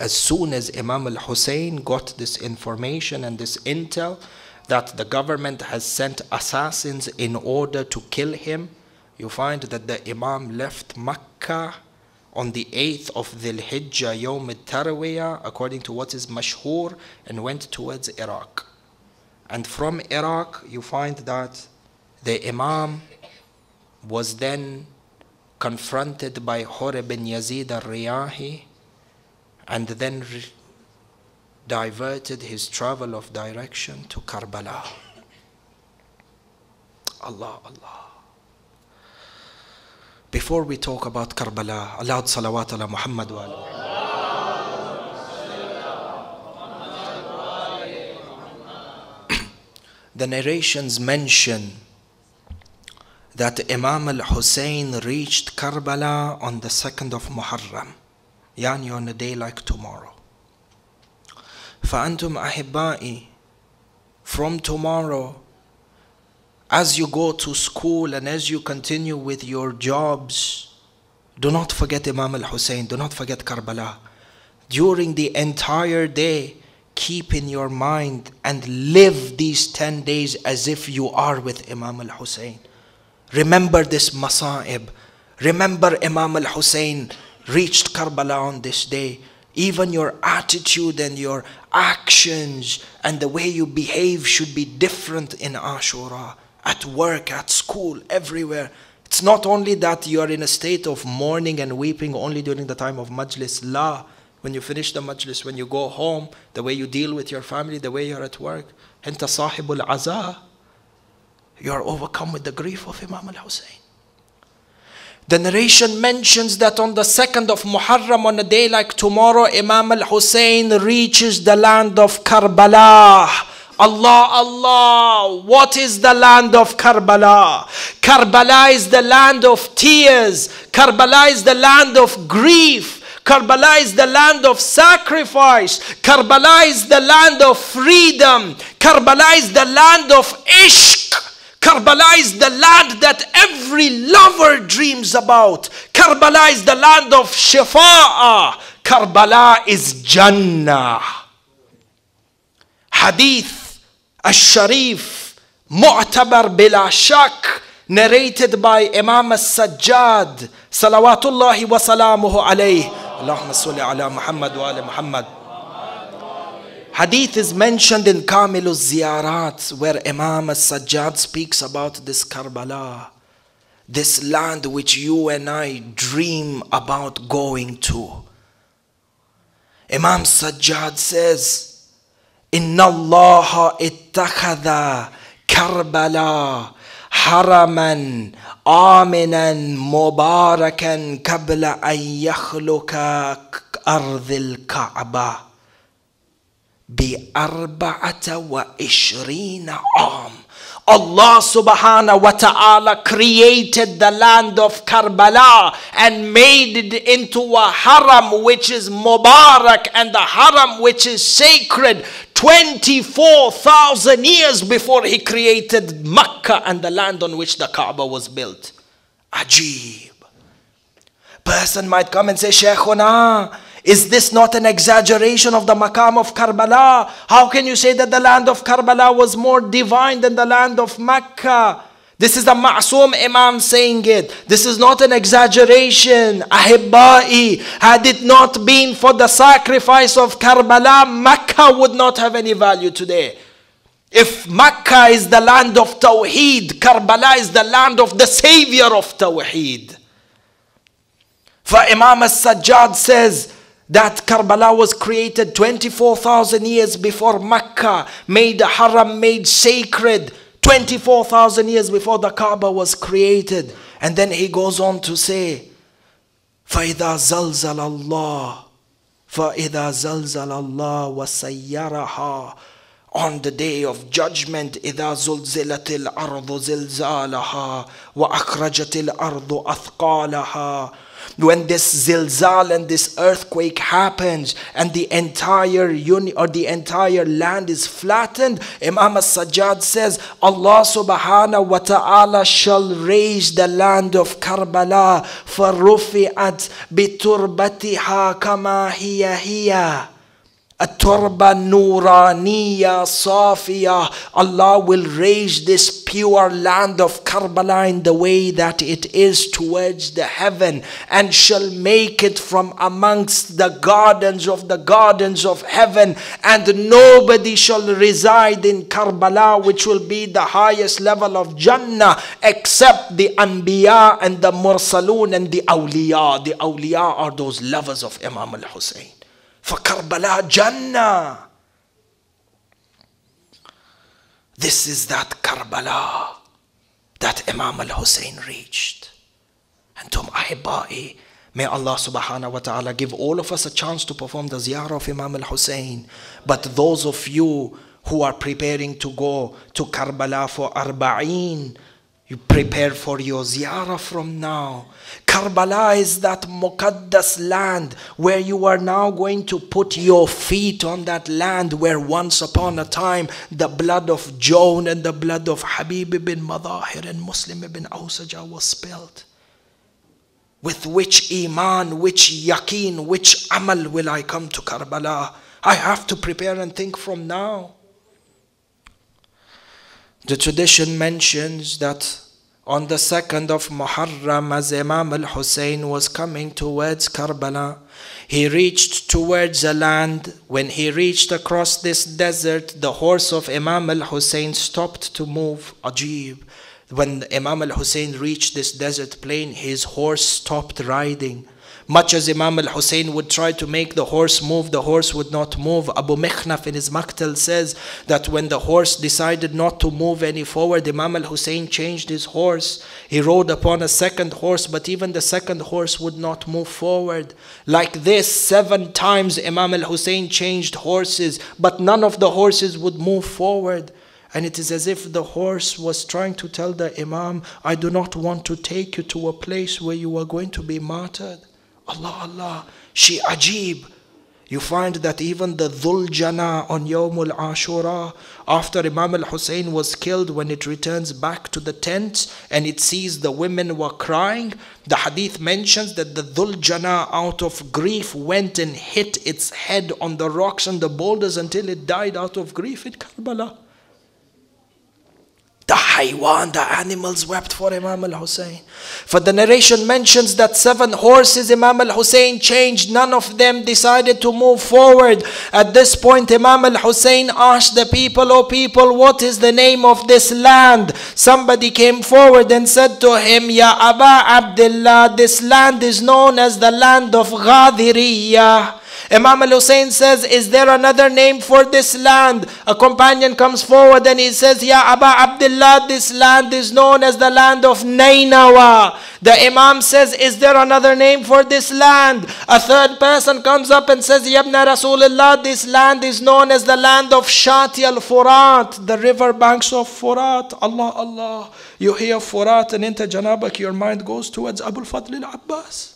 As soon as Imam al-Hussein got this information and this intel that the government has sent assassins in order to kill him, you find that the Imam left Makkah on the eighth of Dhul Hijjah, Yawm al-Tarawiyah, according to what is mashhur, and went towards Iraq. And from Iraq, you find that the Imam was then confronted by Horeb bin Yazid al-Riyahi, and then diverted his travel of direction to Karbala. Allah, Allah. Before we talk about Karbala, Allah salawat ala Muhammad wa ala. The narrations mention that Imam al-Hussein reached Karbala on the second of Muharram, yani on a day like tomorrow. فَأَنْتُمْ أَحِبَّائِي, from tomorrow, as you go to school and as you continue with your jobs, do not forget Imam al-Hussein, do not forget Karbala. During the entire day, keep in your mind and live these ten days as if you are with Imam al-Hussein. Remember this masa'ib. Remember Imam al-Hussein reached Karbala on this day. Even your attitude and your actions and the way you behave should be different in Ashura. At work, at school, everywhere. It's not only that you are in a state of mourning and weeping only during the time of majlis. La, when you finish the majlis, when you go home, the way you deal with your family, the way you are at work. Anta sahibul aza. You are overcome with the grief of Imam al-Hussein. The narration mentions that on the second of Muharram, on a day like tomorrow, Imam al-Hussein reaches the land of Karbala. Allah, Allah, what is the land of Karbala? Karbala is the land of tears. Karbala is the land of grief. Karbala is the land of sacrifice. Karbala is the land of freedom. Karbala is the land of ishq. Karbala is the land that every lover dreams about. Karbala is the land of shifa'a. Karbala is Jannah. Hadith al-Sharif, Mu'tabar bila shak, narrated by Imam al-Sajjad, salawatullahi wa salamuhu alayhi. Allahumma salli ala Muhammad wa ala Muhammad. Hadith is mentioned in Kamilul Ziyarat, where Imam al-Sajjad speaks about this Karbala, this land which you and I dream about going to. Imam Sajjad says, Inna Allah ittakhadha Karbala haraman aminan mubarakan kabla an yakhluka ardhil Kaaba bi arba'ata wa ishrina am. Allah subhanahu wa ta'ala created the land of Karbala and made it into a haram which is mubarak, and the haram which is sacred, twenty-four thousand years before he created Makkah and the land on which the Kaaba was built. Ajib. Person might come and say, Shaykhuna, is this not an exaggeration of the maqam of Karbala? How can you say that the land of Karbala was more divine than the land of Makkah? This is the Ma'soom Imam saying it. This is not an exaggeration. Ahibba'i, had it not been for the sacrifice of Karbala, Makkah would not have any value today. If Mecca is the land of Tawheed, Karbala is the land of the savior of Tawheed. For Imam al-Sajjad says that Karbala was created twenty-four thousand years before Mecca, made the Haram, made sacred, twenty-four thousand years before the Kaaba was created. And then he goes on to say, فَإِذَا زَلْزَلَ اللَّهُ فَإِذَا زَلْزَلَ اللَّهُ وَسَيَّرَهَا. On the day of judgment, إِذَا زُلْزِلَتِ الْأَرْضُ زِلْزَالَهَا وَأَخْرَجَتِ الْأَرْضُ أَثْقَالَهَا. When this zilzal and this earthquake happens and the entire uni or the entire land is flattened, Imam al-Sajjad says, Allah subhanahu wa ta'ala shall raise the land of Karbala, فَرُفِعَتْ بِتُرْبَتِهَا كَمَا هِيَ هِيَ التربة نورانية صافية. Allah will raise this pure land of Karbala in the way that it is towards the heaven, and shall make it from amongst the gardens of the gardens of heaven, and nobody shall reside in Karbala, which will be the highest level of Jannah, except the Anbiya and the Mursaloon and the Awliya. The Awliya are those lovers of Imam al-Hussein. For Karbala Jannah. This is that Karbala that Imam al-Hussein reached. And to my Ahibai, may Allah subhanahu wa ta'ala give all of us a chance to perform the ziyarah of Imam al-Hussein. But those of you who are preparing to go to Karbala for Arba'een, you prepare for your ziyarah from now. Karbala is that Muqaddas land where you are now going to put your feet on that land where once upon a time the blood of John and the blood of Habib ibn Madahir and Muslim ibn Awsaja was spilled. With which iman, which yaqeen, which amal will I come to Karbala? I have to prepare and think from now. The tradition mentions that on the second of Muharram, as Imam al-Hussein was coming towards Karbala, he reached towards the land. When he reached across this desert, the horse of Imam al-Hussein stopped to move. Ajib. When Imam al-Hussein reached this desert plain, his horse stopped riding. Much as Imam al-Hussein would try to make the horse move, the horse would not move. Abu Mikhnaf in his Maqtal says that when the horse decided not to move any forward, Imam al-Hussein changed his horse. He rode upon a second horse, but even the second horse would not move forward. Like this, seven times Imam al-Hussein changed horses, but none of the horses would move forward. And it is as if the horse was trying to tell the Imam, I do not want to take you to a place where you are going to be martyred. Allah, Allah, she ajib. You find that even the Dhul Jana on Yawmul Ashura, after Imam al-Hussein was killed, when it returns back to the tent and it sees the women were crying, the hadith mentions that the Dhul Jana out of grief went and hit its head on the rocks and the boulders until it died out of grief in Karbala. The haywan, the animals wept for Imam al-Hussein. For the narration mentions that seven horses Imam al-Hussein changed. None of them decided to move forward. At this point, Imam al-Hussein asked the people, "O people, what is the name of this land?" Somebody came forward and said to him, "Ya Aba Abdullah, this land is known as the land of Ghadiriyah." Imam al-Hussein says, is there another name for this land? A companion comes forward and he says, Ya Aba Abdullah, this land is known as the land of Nainawa. The Imam says, is there another name for this land? A third person comes up and says, Ya Ibna Rasulullah, this land is known as the land of Shati al-Furat, the river banks of Furat. Allah, Allah. You hear Furat and into Janabak, your mind goes towards Abu al-Fadl al-Abbas.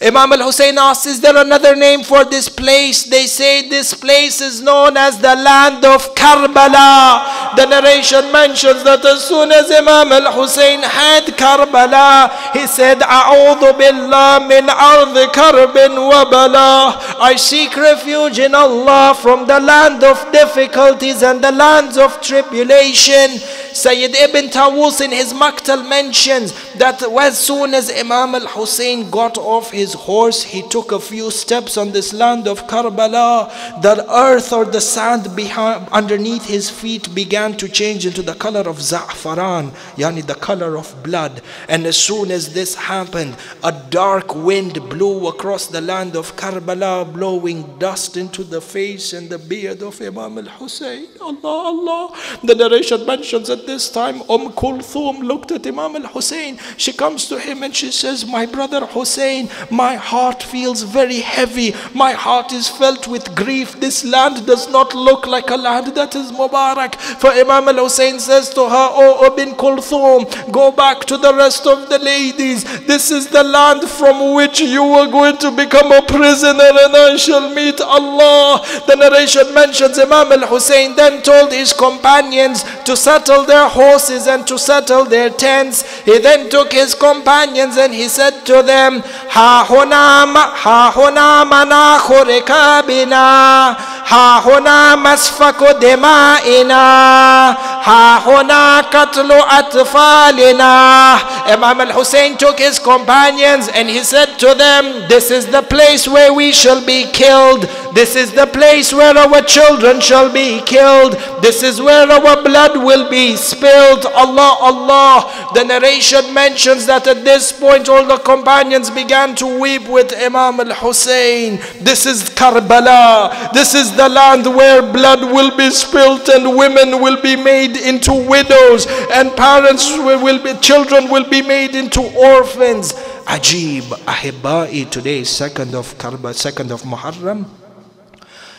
Imam al-Hussein asks, is there another name for this place? They say this place is known as the land of Karbala. The narration mentions that as soon as Imam al-Hussein had Karbala, he said, A'udhu billah min ardh karbin wa bala. I seek refuge in Allah from the land of difficulties and the lands of tribulation. Sayyid ibn Tawus in his Maktal mentions that as soon as Imam al-Hussein got off his horse, he took a few steps on this land of Karbala. The earth or the sand behind, underneath his feet began to change into the color of za'faran, yani the color of blood. And as soon as this happened, a dark wind blew across the land of Karbala, blowing dust into the face and the beard of Imam al-Hussein. Allah, Allah. The narration mentions at this time, Umm Kulthum looked at Imam al-Hussein. She comes to him and she says, my brother Hussein, my heart feels very heavy. My heart is felt with grief. This land does not look like a land that is Mubarak. For Imam al-Hussein says to her, O Ibn Kulthum, go back to the rest of the ladies. This is the land from which you are going to become a prisoner and I shall meet Allah. The narration mentions Imam al-Hussein then told his companions to settle their horses and to settle their tents. He then took his companions and he said to them, Ha huna ha huna manakhu rikabina, ha huna masfaku dima'ina, ha huna katlu atfalina. Imam al-Hussein took his companions and he said to them, this is the place where we shall be killed. This is the place where our children shall be killed. This is where our blood will be spilled. Allah, Allah. The narration mentions that at this point all the companions began to weep with Imam al-Hussein. This is Karbala. This is the land where blood will be spilt and women will be made into widows and parents will be, children will be made into orphans. Ajib, Ahibai, today is second of Karbala, second of Muharram.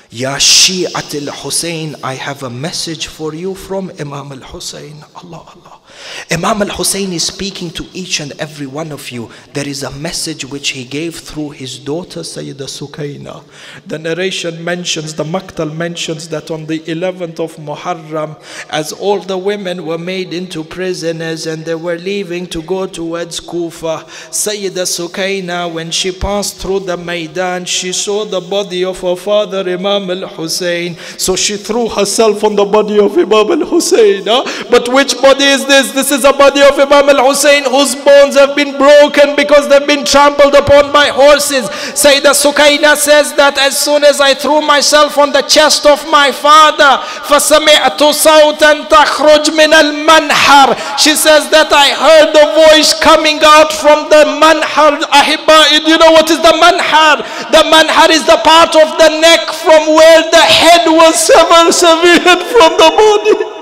Ya Shi'at al-Hussein, I have a message for you from Imam al-Hussein. Allah, Allah. Imam al-Hussein is speaking to each and every one of you. There is a message which he gave through his daughter Sayyidah Sukaina. The narration mentions, the Maktal mentions that on the eleventh of Muharram, as all the women were made into prisoners and they were leaving to go towards Kufa, Sayyidah Sukaina, when she passed through the Maidan, she saw the body of her father Imam al-Hussein. So she threw herself on the body of Imam al-Hussein. Huh? But which body is this? This is a body of Imam al-Hussein whose bones have been broken because they've been trampled upon by horses. Sayyidah Sukaina says that as soon as I threw myself on the chest of my father, فَسَمِعْتُ صَوْتًا تَخْرُجْ مِنَ الْمَنْحَرِ, she says that I heard the voice coming out from the manhar. Ahibba, you know what is the manhar? The manhar is the part of the neck from where the head was severed, severed from the body.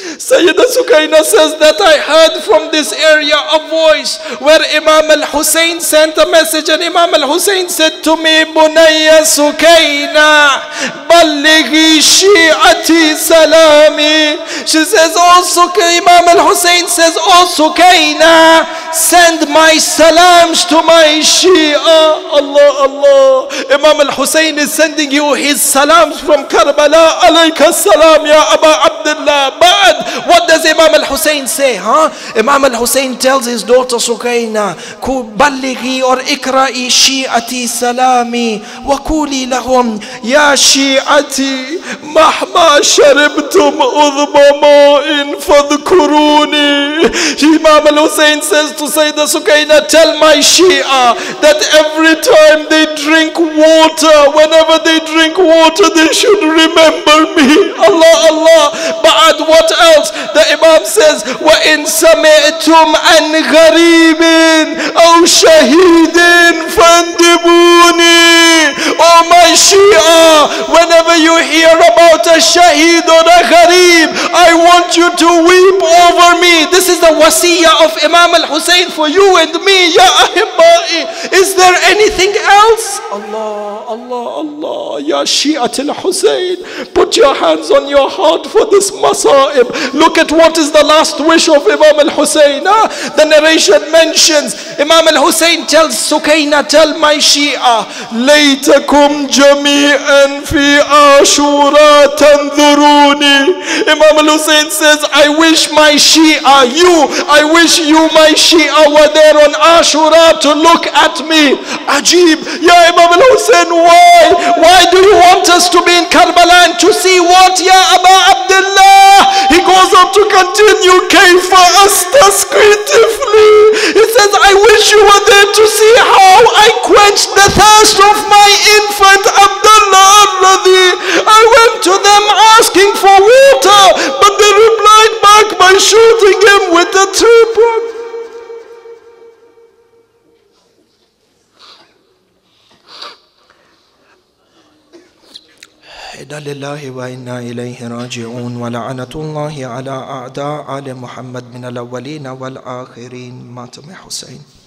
Sayyidah Sukaina says that I heard from this area a voice where Imam al-Hussein sent a message, and Imam al-Hussein said to me, Bunayya Sukaina, ballighi shi'ati salami. She says, oh Sukaina, Imam al-Hussein says, oh Sukaina, send my salams to my Shia. Allah, Allah. Imam al-Hussein is sending you his salams from Karbala. Alayka salam ya Aba Abdullah. What does Imam al-Hussein say? Huh? Imam al-Hussein tells his daughter Sukaina, Ballighi or ikra'i shi'ati salami wa kuli lahum ya shi'ati mahma sharibtum udhba ma'in fadhkuruni. Imam al-Hussein says to Sayyidah Sukaina, tell my Shia that every time they drink water, whenever they drink water, they should remember me. Allah, Allah. Ba'ad, what else? The Imam says, وَإِن سَمِعْتُمْ أَنْ غَرِيبٍ أَوْ شَهِيدٍ فَانْدِبُونِي. Oh my Shia, whenever you hear about a shaheed or a gharib, I want you to weep over me. This is the wasiyah of Imam al-Hussein for you and me. Ya Ahibba'i, is there anything else? Allah, Allah, Allah. Ya Shi'at al-Hussein, put your hands on your heart for this masa'ib. Look at what is the last wish of Imam al-Hussein. Huh? The narration mentions, Imam al-Hussein tells Sukaina, tell my Shia, Laytakum jami'an fi Ashura tanduruni. Imam al-Hussein says, I wish my Shia, you, I wish you, my Shia, were there on Ashura to look at me. Ajib, Ya Imam al-Hussein, why? Why do you want us to be in Karbala and to see what, Ya Aba Abdullah? He goes on to continue, Kayfa astaskritifli. He says, I wish you were there to see how I quenched the thirst of my infant Abdullah al-Ladhi. I went to them asking for water, but they replied back by shooting him with a tripod. إِنَّا لِلَّهِ وَإِنَّا إِلَيْهِ رَاجِعُونَ وَلَعْنَةُ اللَّهِ عَلَىٰ أَعْدَاءِ آلِ مُحَمَّدٍ مِنَ الْأَوَّلِينَ وَالْآخِرِينَ مَاتَمِ حُسَيْنٍ